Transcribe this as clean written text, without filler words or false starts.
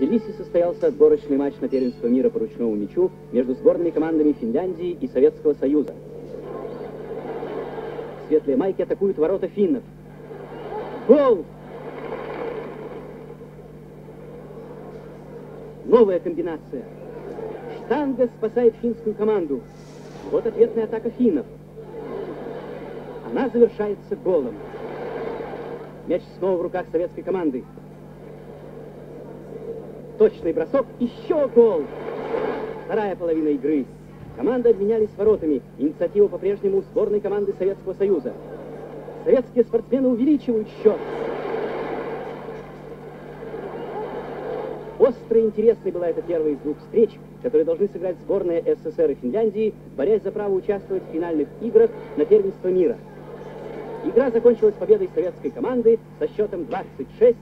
Тбилиси состоялся отборочный матч на первенство мира по ручному мячу между сборными командами Финляндии и Советского Союза. Светлые майки атакуют ворота финнов. Гол! Новая комбинация. Штанга спасает финскую команду. Вот ответная атака финнов. Она завершается голом. Мяч снова в руках советской команды. Точный бросок, еще гол. Вторая половина игры. Команды обменялись воротами. Инициатива по-прежнему у сборной команды Советского Союза. Советские спортсмены увеличивают счет. Остро интересной была эта первая из двух встреч, которые должны сыграть сборные СССР и Финляндии, борясь за право участвовать в финальных играх на первенство мира. Игра закончилась победой советской команды со счетом 26-19.